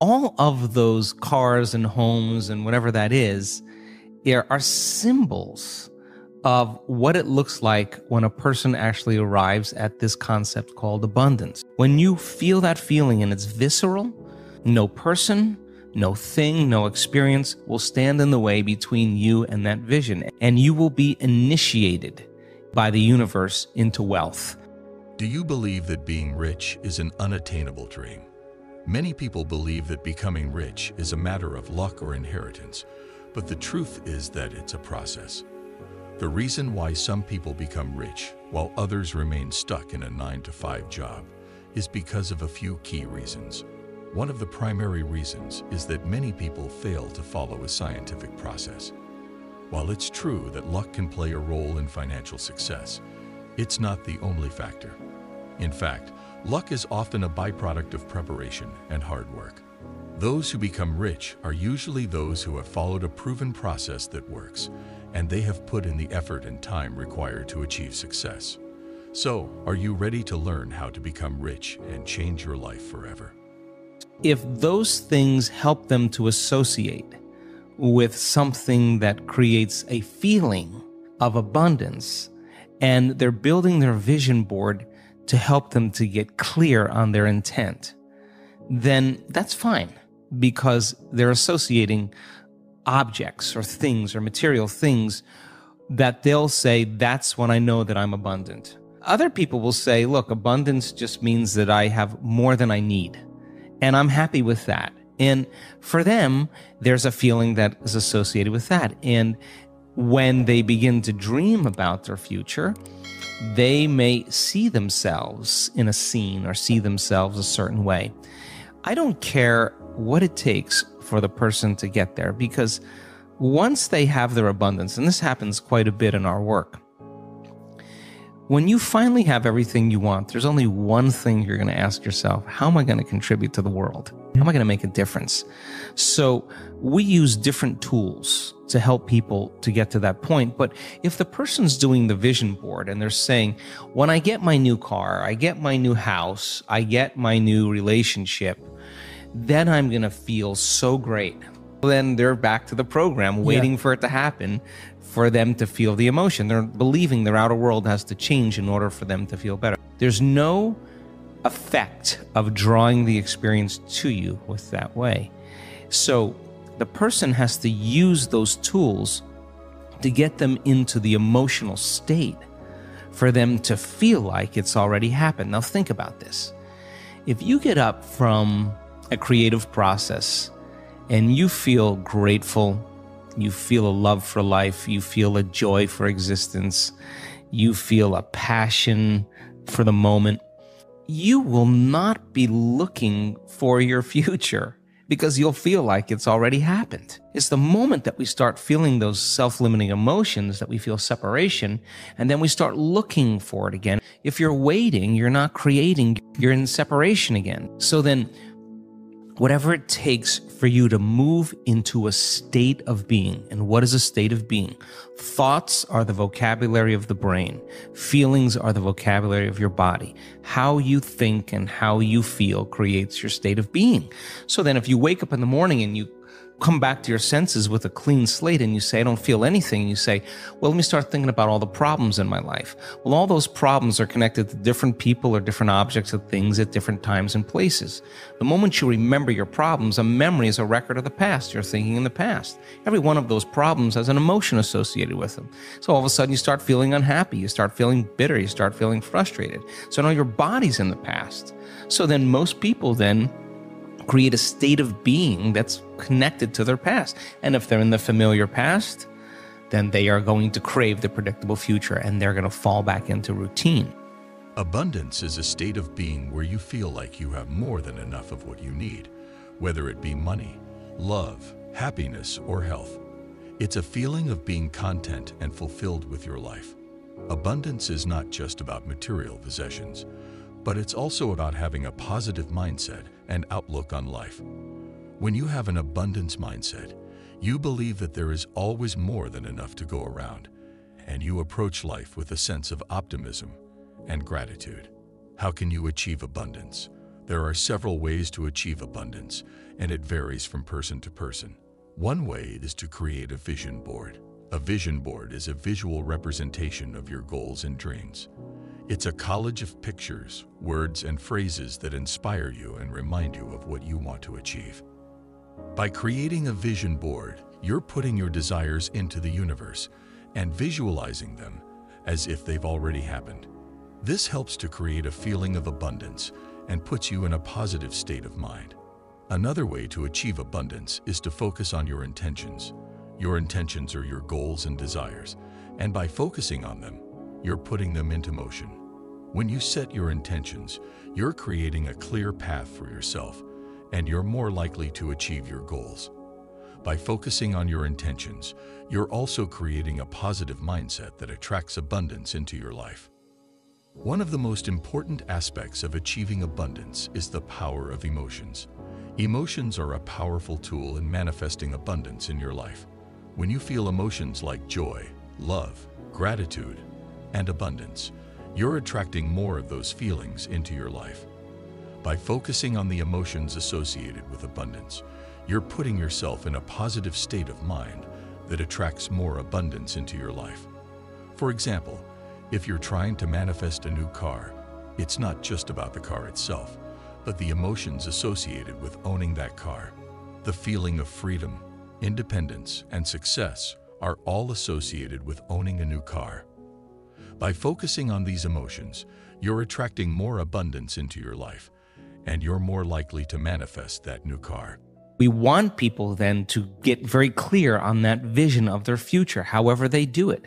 all of those cars and homes and whatever that is, are symbols of what it looks like when a person actually arrives at this concept called abundance. When you feel that feeling and it's visceral, no person, no thing, no experience will stand in the way between you and that vision, and you will be initiated by the universe into wealth. Do you believe that being rich is an unattainable dream? Many people believe that becoming rich is a matter of luck or inheritance, but the truth is that it's a process. The reason why some people become rich while others remain stuck in a 9-to-5 job is because of a few key reasons. One of the primary reasons is that many people fail to follow a scientific process. While it's true that luck can play a role in financial success, it's not the only factor. In fact, luck is often a byproduct of preparation and hard work. Those who become rich are usually those who have followed a proven process that works, and they have put in the effort and time required to achieve success. So, are you ready to learn how to become rich and change your life forever? If those things help them to associate with something that creates a feeling of abundance, and they're building their vision board to help them to get clear on their intent, then that's fine, because they're associating objects or things or material things that they'll say, that's when I know that I'm abundant. Other people will say, look, abundance just means that I have more than I need, and I'm happy with that. And for them, there's a feeling that is associated with that. And when they begin to dream about their future, they may see themselves in a scene or see themselves a certain way. I don't care what it takes for the person to get there, because once they have their abundance, and this happens quite a bit in our work, when you finally have everything you want, there's only one thing you're going to ask yourself: how am I going to contribute to the world? How am I going to make a difference? So we use different tools to help people to get to that point. But if the person's doing the vision board and they're saying, when I get my new car, I get my new house, I get my new relationship, then I'm going to feel so great. Then they're back to the program, waiting for it to happen, for them to feel the emotion. They're believing their outer world has to change in order for them to feel better. There's no effect of drawing the experience to you with that way. So the person has to use those tools to get them into the emotional state for them to feel like it's already happened. Now think about this. If you get up from a creative process and you feel grateful, you feel a love for life, you feel a joy for existence, you feel a passion for the moment, you will not be looking for your future, because you'll feel like it's already happened. It's the moment that we start feeling those self-limiting emotions, that we feel separation, and then we start looking for it again. If you're waiting, you're not creating, you're in separation again. So then, whatever it takes for you to move into a state of being. And what is a state of being? Thoughts are the vocabulary of the brain. Feelings are the vocabulary of your body. How you think and how you feel creates your state of being. So then if you wake up in the morning and you come back to your senses with a clean slate and you say, I don't feel anything, you say, well, let me start thinking about all the problems in my life. Well, all those problems are connected to different people or different objects or things at different times and places. The moment you remember your problems, a memory is a record of the past. You're thinking in the past. Every one of those problems has an emotion associated with them. So all of a sudden you start feeling unhappy, you start feeling bitter, you start feeling frustrated. So now your body's in the past. So then most people then create a state of being that's connected to their past. And if they're in the familiar past, then they are going to crave the predictable future and they're going to fall back into routine. Abundance is a state of being where you feel like you have more than enough of what you need, whether it be money, love, happiness, or health. It's a feeling of being content and fulfilled with your life. Abundance is not just about material possessions, but it's also about having a positive mindset and outlook on life. When you have an abundance mindset, you believe that there is always more than enough to go around, and you approach life with a sense of optimism and gratitude. How can you achieve abundance? There are several ways to achieve abundance, and it varies from person to person. One way is to create a vision board. A vision board is a visual representation of your goals and dreams. It's a collage of pictures, words, and phrases that inspire you and remind you of what you want to achieve. By creating a vision board, you're putting your desires into the universe and visualizing them as if they've already happened. This helps to create a feeling of abundance and puts you in a positive state of mind. Another way to achieve abundance is to focus on your intentions. Your intentions are your goals and desires, and by focusing on them, you're putting them into motion. When you set your intentions, you're creating a clear path for yourself, and you're more likely to achieve your goals. By focusing on your intentions, you're also creating a positive mindset that attracts abundance into your life. One of the most important aspects of achieving abundance is the power of emotions. Emotions are a powerful tool in manifesting abundance in your life. When you feel emotions like joy, love, gratitude, and abundance, you're attracting more of those feelings into your life. By focusing on the emotions associated with abundance, you're putting yourself in a positive state of mind that attracts more abundance into your life. For example, if you're trying to manifest a new car, it's not just about the car itself, but the emotions associated with owning that car. The feeling of freedom, independence, and success are all associated with owning a new car. By focusing on these emotions, you're attracting more abundance into your life, and you're more likely to manifest that new car. We want people then to get very clear on that vision of their future, however they do it,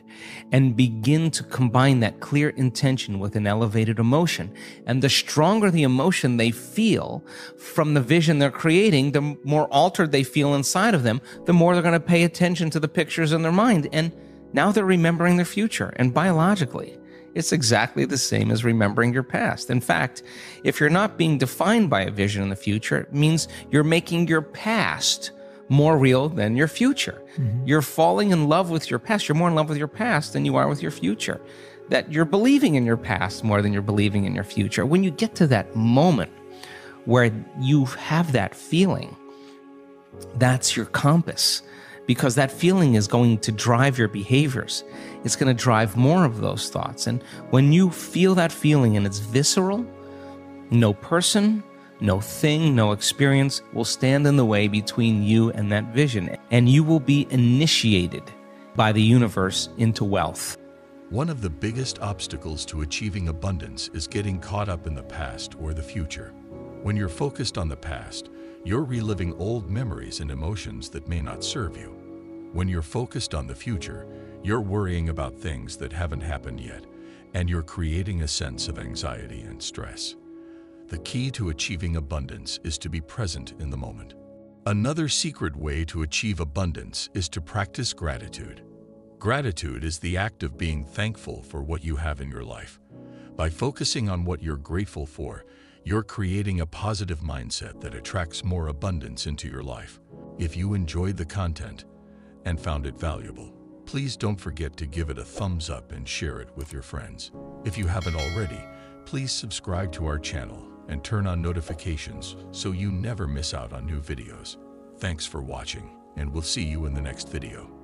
and begin to combine that clear intention with an elevated emotion. And the stronger the emotion they feel from the vision they're creating, the more altered they feel inside of them, the more they're going to pay attention to the pictures in their mind. And now they're remembering their future. And biologically, it's exactly the same as remembering your past. In fact, if you're not being defined by a vision in the future, it means you're making your past more real than your future. Mm-hmm. You're falling in love with your past. You're more in love with your past than you are with your future. That you're believing in your past more than you're believing in your future. When you get to that moment where you have that feeling, that's your compass. Because that feeling is going to drive your behaviors. It's going to drive more of those thoughts. And when you feel that feeling and it's visceral, no person, no thing, no experience will stand in the way between you and that vision. And you will be initiated by the universe into wealth. One of the biggest obstacles to achieving abundance is getting caught up in the past or the future. When you're focused on the past, you're reliving old memories and emotions that may not serve you. When you're focused on the future, you're worrying about things that haven't happened yet, and you're creating a sense of anxiety and stress. The key to achieving abundance is to be present in the moment. Another secret way to achieve abundance is to practice gratitude. Gratitude is the act of being thankful for what you have in your life. By focusing on what you're grateful for, you're creating a positive mindset that attracts more abundance into your life. If you enjoyed the content and found it valuable, please don't forget to give it a thumbs up and share it with your friends. If you haven't already, please subscribe to our channel and turn on notifications so you never miss out on new videos. Thanks for watching, and we'll see you in the next video.